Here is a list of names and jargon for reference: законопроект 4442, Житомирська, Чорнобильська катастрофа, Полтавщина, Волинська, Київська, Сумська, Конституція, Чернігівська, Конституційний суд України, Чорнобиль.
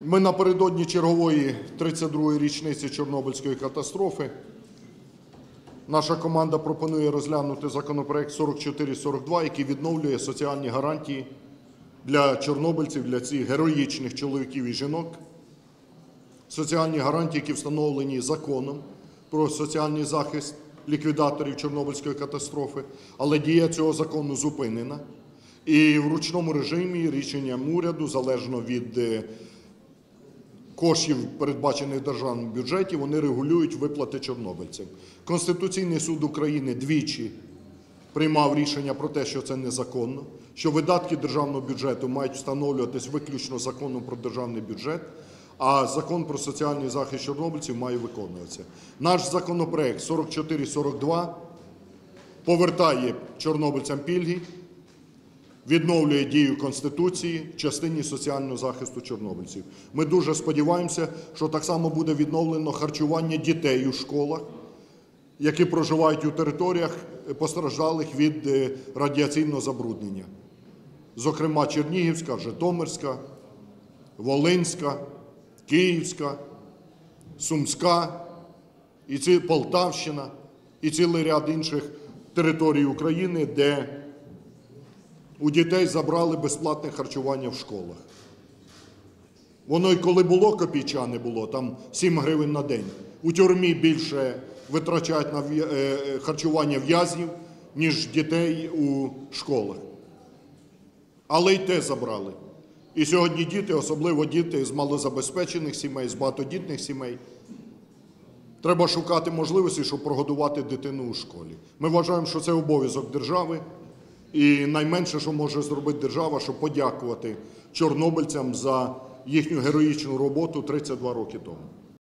Ми напередодні чергової 32-ї річниці Чорнобильської катастрофи. Наша команда пропонує розглянути законопроект 4442, який відновлює соціальні гарантії для чорнобильців, для цих героїчних чоловіків і жінок. Соціальні гарантії, які встановлені законом про соціальний захист ліквідаторів Чорнобильської катастрофи, але дія цього закону зупинена. І в ручному режимі рішенням уряду, залежно від коштів, передбачених в державному бюджеті, вони регулюють виплати чорнобильцям. Конституційний суд України двічі приймав рішення про те, що це незаконно, що видатки державного бюджету мають встановлюватись виключно законом про державний бюджет, а закон про соціальний захист чорнобильців має виконуватися. Наш законопроект 4442 повертає чорнобильцям пільги, відновлює дію Конституції в частині соціального захисту чорнобильців. Ми дуже сподіваємося, що так само буде відновлено харчування дітей у школах, які проживають у територіях, постраждалих від радіаційного забруднення. Зокрема, Чернігівська, Житомирська, Волинська, Київська, Сумська, і Полтавщина, і цілий ряд інших територій України, де у дітей забрали безплатне харчування в школах. Воно і коли було копійчане було, там 7 гривень на день. У тюрмі більше витрачають на харчування в'язнів, ніж дітей у школах. Але й те забрали. І сьогодні діти, особливо діти з малозабезпечених сімей, з багатодітних сімей, треба шукати можливості, щоб прогодувати дитину у школі. Ми вважаємо, що це обов'язок держави. І найменше, що може зробити держава, щоб подякувати чорнобильцям за їхню героїчну роботу 32 роки тому.